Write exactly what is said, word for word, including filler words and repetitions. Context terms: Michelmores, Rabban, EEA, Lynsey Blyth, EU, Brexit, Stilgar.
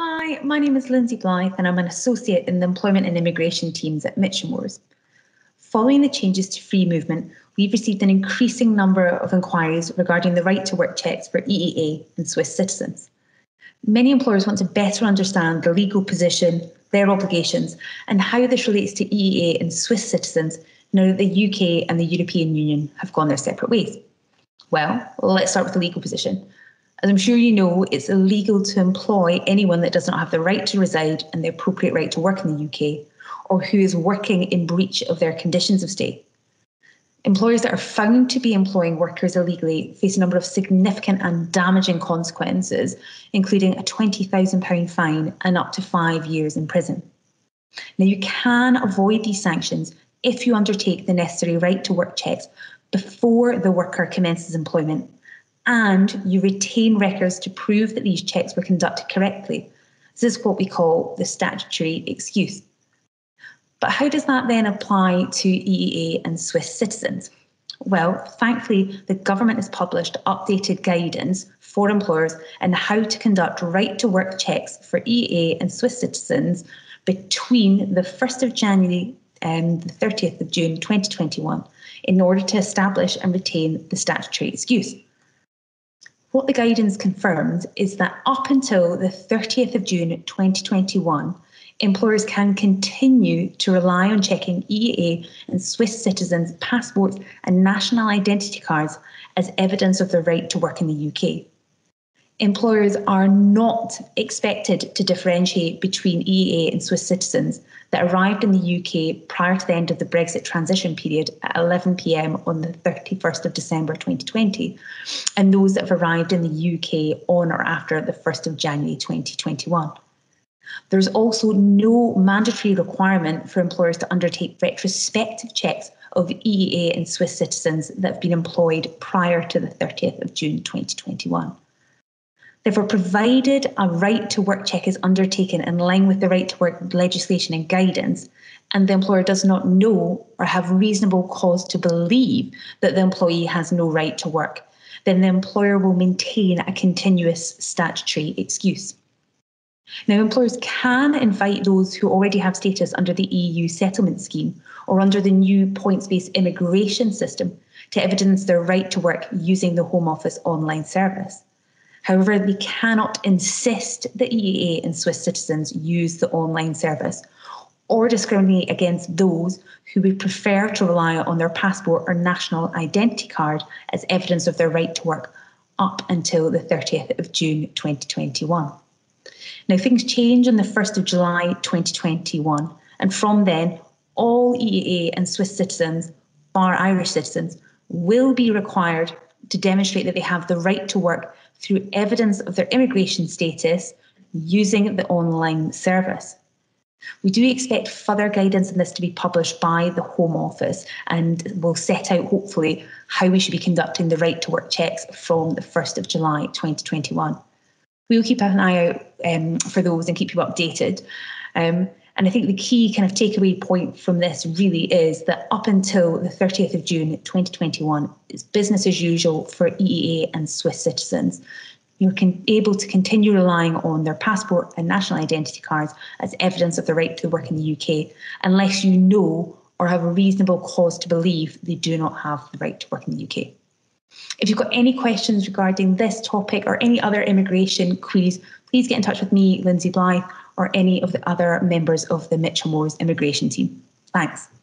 Hi, my name is Lynsey Blyth and I'm an associate in the Employment and Immigration teams at Michelmores. Following the changes to free movement, we've received an increasing number of inquiries regarding the right to work checks for E E A and Swiss citizens. Many employers want to better understand the legal position, their obligations, and how this relates to E E A and Swiss citizens now that the U K and the European Union have gone their separate ways. Well, let's start with the legal position. As I'm sure you know, it's illegal to employ anyone that does not have the right to reside and the appropriate right to work in the U K, or who is working in breach of their conditions of stay. Employers that are found to be employing workers illegally face a number of significant and damaging consequences, including a twenty thousand pound fine and up to five years in prison. Now, you can avoid these sanctions if you undertake the necessary right to work checks before the worker commences employment, and you retain records to prove that these checks were conducted correctly. This is what we call the statutory excuse. But how does that then apply to E E A and Swiss citizens? Well, thankfully, the government has published updated guidance for employers on how to conduct right-to-work checks for E E A and Swiss citizens between the first of January and the thirtieth of June twenty twenty-one in order to establish and retain the statutory excuse. What the guidance confirms is that up until the thirtieth of June twenty twenty-one, employers can continue to rely on checking E E A and Swiss citizens' passports and national identity cards as evidence of their right to work in the U K. Employers are not expected to differentiate between E E A and Swiss citizens that arrived in the U K prior to the end of the Brexit transition period at eleven p m on the thirty-first of December twenty twenty, and those that have arrived in the U K on or after the first of January twenty twenty-one. There's also no mandatory requirement for employers to undertake retrospective checks of E E A and Swiss citizens that have been employed prior to the thirtieth of June twenty twenty-one. Therefore, provided a right to work check is undertaken in line with the right to work legislation and guidance, and the employer does not know or have reasonable cause to believe that the employee has no right to work, then the employer will maintain a continuous statutory excuse. Now, employers can invite those who already have status under the E U settlement scheme or under the new points-based immigration system to evidence their right to work using the Home Office online service. However, they cannot insist that E E A and Swiss citizens use the online service or discriminate against those who would prefer to rely on their passport or national identity card as evidence of their right to work up until the thirtieth of June twenty twenty-one. Now, things change on the first of July twenty twenty-one, and from then, all E E A and Swiss citizens, bar Irish citizens, will be required to demonstrate that they have the right to work through evidence of their immigration status using the online service. We do expect further guidance on this to be published by the Home Office, and will set out, hopefully, how we should be conducting the right to work checks from the first of July twenty twenty-one. We'll keep an eye out um, for those and keep you updated. Um, And I think the key kind of takeaway point from this really is that up until the thirtieth of June twenty twenty-one, it's business as usual for E E A and Swiss citizens. You're can, able to continue relying on their passport and national identity cards as evidence of the right to work in the U K, unless you know or have a reasonable cause to believe they do not have the right to work in the U K. If you've got any questions regarding this topic or any other immigration queries, please get in touch with me, Lynsey Blyth, or any of the other members of the Michelmores immigration team. Thanks.